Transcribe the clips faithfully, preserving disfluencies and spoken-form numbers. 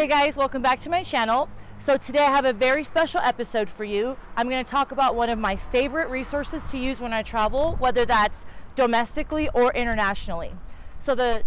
Hey guys, welcome back to my channel. So today I have a very special episode for you. I'm going to talk about one of my favorite resources to use when I travel, whether that's domestically or internationally. So the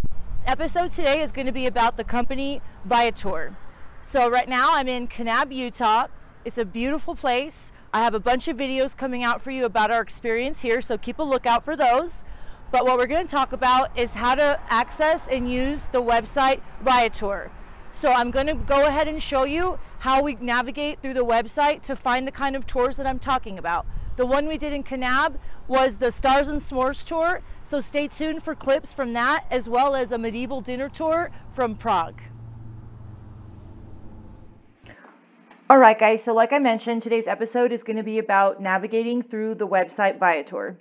episode today is going to be about the company Viator. So right now I'm in Kanab, Utah. It's a beautiful place. I have a bunch of videos coming out for you about our experience here, so keep a lookout for those. But what we're going to talk about is how to access and use the website Viator. So I'm going to go ahead and show you how we navigate through the website to find the kind of tours that I'm talking about. The one we did in Kanab was the Stars and S'mores tour, so stay tuned for clips from that, as well as a medieval dinner tour from Prague. All right guys, so like I mentioned, today's episode is going to be about navigating through the website Viator.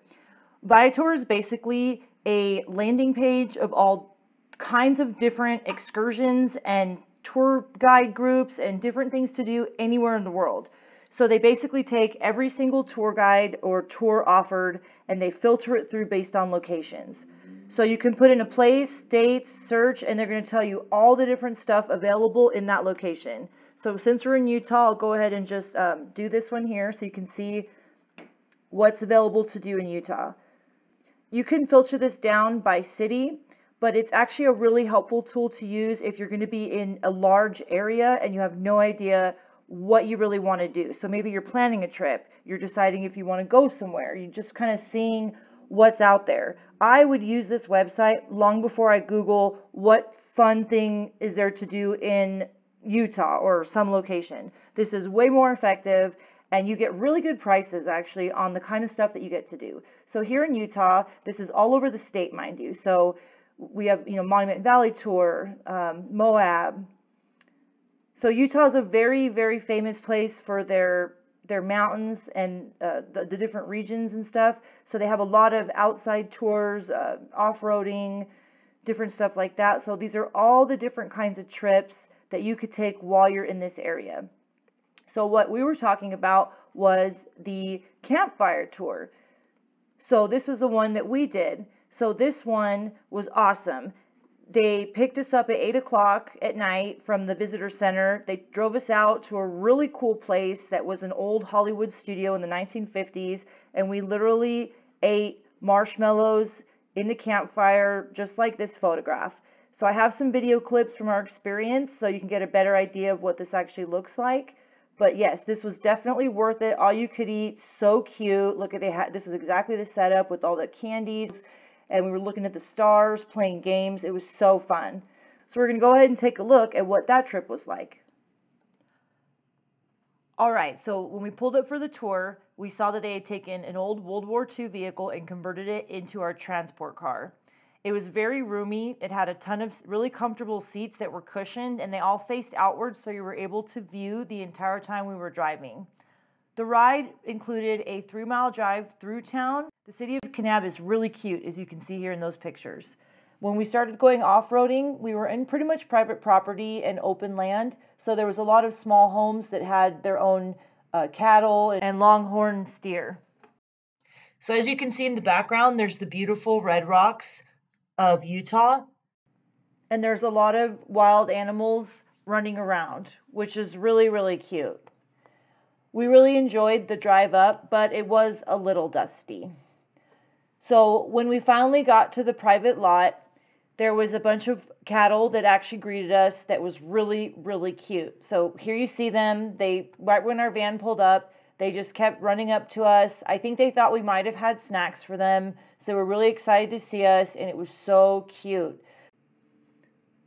Viator is basically a landing page of all kinds of different excursions and tour guide groups and different things to do anywhere in the world. So they basically take every single tour guide or tour offered and they filter it through based on locations. So you can put in a place, dates, search, and they're going to tell you all the different stuff available in that location. So since we're in Utah, I'll go ahead and just um, do this one here so you can see what's available to do in Utah. You can filter this down by city, but it's actually a really helpful tool to use if you're going to be in a large area and you have no idea what you really want to do. So maybe you're planning a trip, you're deciding if you want to go somewhere, you're just kind of seeing what's out there. I would use this website long before I Google what fun thing is there to do in Utah or some location. This is way more effective. And you get really good prices actually on the kind of stuff that you get to do. So here in Utah, this is all over the state, mind you. So we have, you know, Monument Valley tour, um, Moab. So Utah is a very, very famous place for their their mountains and uh, the, the different regions and stuff. So they have a lot of outside tours, uh, off-roading, different stuff like that. So these are all the different kinds of trips that you could take while you're in this area. So what we were talking about was the campfire tour. So this is the one that we did. So this one was awesome. They picked us up at eight o'clock at night from the visitor center. They drove us out to a really cool place that was an old Hollywood studio in the nineteen fifties. And we literally ate marshmallows in the campfire, just like this photograph. So I have some video clips from our experience so you can get a better idea of what this actually looks like. But yes, this was definitely worth it. All you could eat, so cute. Look at they had, this was exactly the setup with all the candies. And we were looking at the stars, playing games. It was so fun. So we're going to go ahead and take a look at what that trip was like. All right, so when we pulled up for the tour, we saw that they had taken an old World War Two vehicle and converted it into our transport car. It was very roomy. It had a ton of really comfortable seats that were cushioned, and they all faced outward, so you were able to view the entire time we were driving. The ride included a three-mile drive through town. The city of Kanab is really cute, as you can see here in those pictures. When we started going off-roading, we were in pretty much private property and open land, so there was a lot of small homes that had their own uh, cattle and longhorn steer. So as you can see in the background, there's the beautiful red rocks of Utah, and there's a lot of wild animals running around, which is really, really cute. We really enjoyed the drive up, but it was a little dusty. So when we finally got to the private lot, there was a bunch of cattle that actually greeted us that was really, really cute. So here you see them. They, right when our van pulled up, they just kept running up to us. I think they thought we might have had snacks for them. So they were really excited to see us, and it was so cute.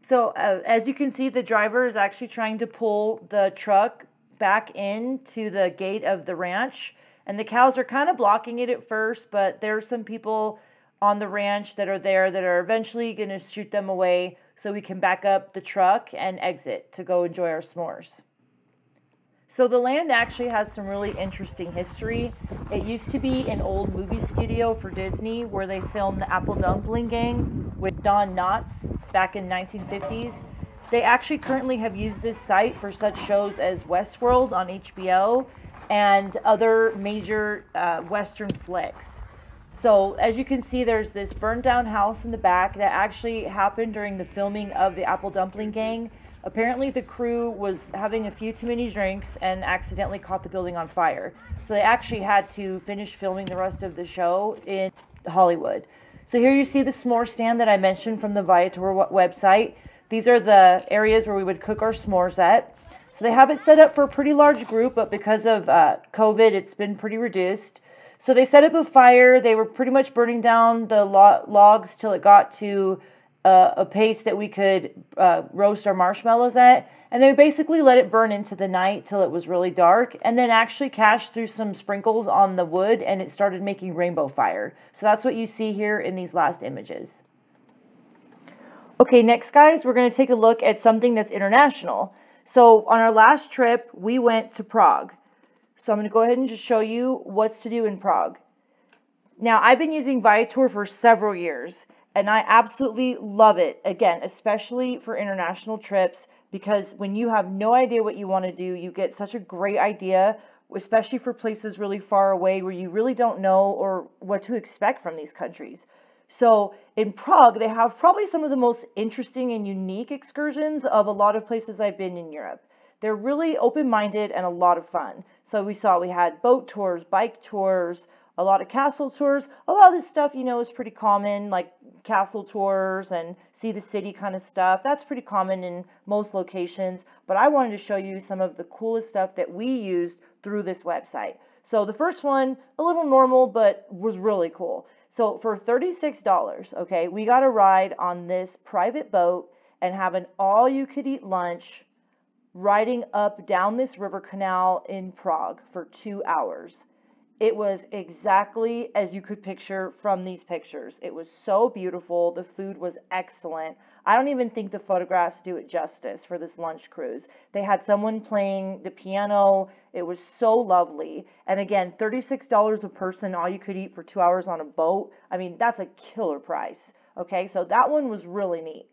So uh, as you can see, the driver is actually trying to pull the truck back into the gate of the ranch, and the cows are kind of blocking it at first, but there are some people on the ranch that are there that are eventually going to shoot them away so we can back up the truck and exit to go enjoy our s'mores. So the land actually has some really interesting history. It used to be an old movie studio for Disney where they filmed the Apple Dumpling Gang with Don Knotts back in the nineteen fifties. They actually currently have used this site for such shows as Westworld on H B O and other major uh, Western flicks. So as you can see, there's this burned down house in the back that actually happened during the filming of the Apple Dumpling Gang. Apparently the crew was having a few too many drinks and accidentally caught the building on fire. So they actually had to finish filming the rest of the show in Hollywood. So here you see the s'more stand that I mentioned from the Viator website. These are the areas where we would cook our s'mores at. So they have it set up for a pretty large group, but because of uh, COVID, it's been pretty reduced. So they set up a fire. They were pretty much burning down the lo logs till it got to Uh, a pace that we could uh, roast our marshmallows at, and they basically let it burn into the night till it was really dark, and then actually cashed through some sprinkles on the wood, and it started making rainbow fire. So that's what you see here in these last images. Okay, next guys, we're going to take a look at something that's international. So on our last trip, we went to Prague. So I'm going to go ahead and just show you what's to do in Prague. Now, I've been using Viator for several years, and I absolutely love it, again, especially for international trips, because when you have no idea what you want to do, you get such a great idea, especially for places really far away where you really don't know or what to expect from these countries. So in Prague, they have probably some of the most interesting and unique excursions of a lot of places I've been in Europe. They're really open-minded and a lot of fun. So we saw we had boat tours, bike tours, a lot of castle tours. A lot of this stuff, you know, is pretty common, like castle tours and see the city kind of stuff. That's pretty common in most locations, but I wanted to show you some of the coolest stuff that we used through this website. So the first one, a little normal, but was really cool. So for thirty-six dollars, okay, we got a ride on this private boat and have an all-you-could-eat lunch riding up down this river canal in Prague for two hours. It was exactly as you could picture from these pictures. It was so beautiful. The food was excellent. I don't even think the photographs do it justice for this lunch cruise. They had someone playing the piano. It was so lovely. And again, thirty-six dollars a person, all you could eat for two hours on a boat. I mean, that's a killer price. Okay, so that one was really neat.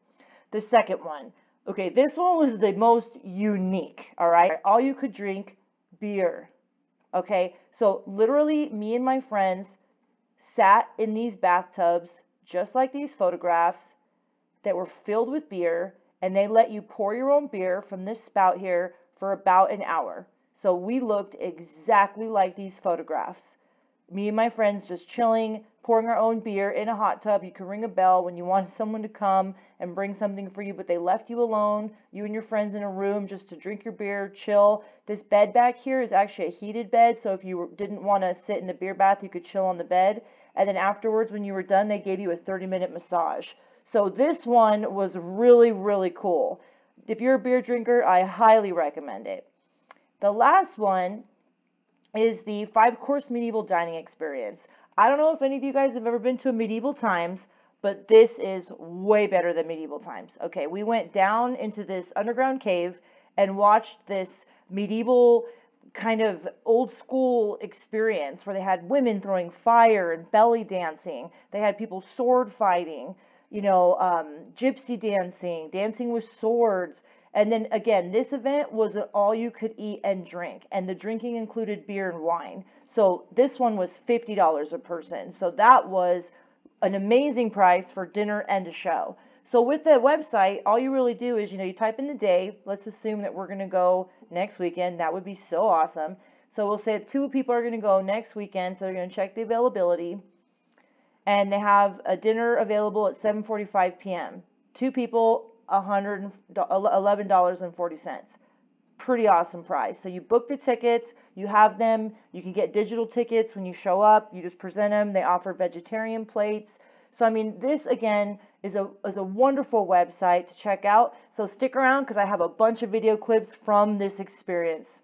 The second one. Okay, this one was the most unique. All right, all you could drink beer. Okay, so literally me and my friends sat in these bathtubs, just like these photographs, that were filled with beer, and they let you pour your own beer from this spout here for about an hour. So we looked exactly like these photographs. Me and my friends just chilling, pouring our own beer in a hot tub. You can ring a bell when you want someone to come and bring something for you, but they left you alone, you and your friends in a room just to drink your beer, chill. This bed back here is actually a heated bed, so if you didn't want to sit in the beer bath, you could chill on the bed. And then afterwards, when you were done, they gave you a thirty minute massage. So this one was really, really cool. If you're a beer drinker, I highly recommend it. The last one is the five-course medieval dining experience. I don't know if any of you guys have ever been to a Medieval Times, but this is way better than Medieval Times. Okay, we went down into this underground cave and watched this medieval kind of old school experience where they had women throwing fire and belly dancing. They had people sword fighting, you know, um, gypsy dancing, dancing with swords. And then again, this event was all you could eat and drink, and the drinking included beer and wine. So this one was fifty dollars a person. So that was an amazing price for dinner and a show. So with the website, all you really do is, you know, you type in the day. Let's assume that we're going to go next weekend. That would be so awesome. So we'll say two people are going to go next weekend. So they're going to check the availability, and they have a dinner available at seven forty-five P M Two people, one hundred eleven dollars and forty cents. Pretty awesome price. So you book the tickets, you have them, you can get digital tickets when you show up, you just present them, they offer vegetarian plates. So I mean, this again is a, is a wonderful website to check out. So stick around because I have a bunch of video clips from this experience.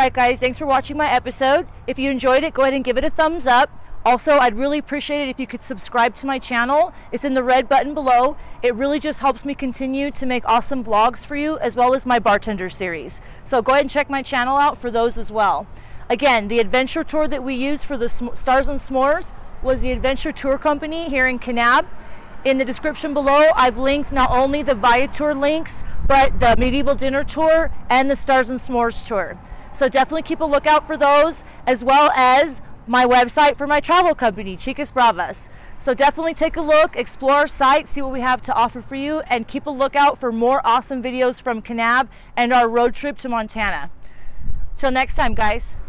Alright guys, thanks for watching my episode. If you enjoyed it, go ahead and give it a thumbs up. Also, I'd really appreciate it if you could subscribe to my channel. It's in the red button below. It really just helps me continue to make awesome vlogs for you, as well as my bartender series. So go ahead and check my channel out for those as well. Again, the adventure tour that we used for the Stars and S'mores was the Adventure Tour Company here in Kanab. In the description below, I've linked not only the Viator links, but the Medieval Dinner Tour and the Stars and S'mores Tour. So definitely keep a lookout for those, as well as my website for my travel company, Chicas Bravas. So definitely take a look, explore our site, see what we have to offer for you, and keep a lookout for more awesome videos from Kanab and our road trip to Montana. Till next time, guys.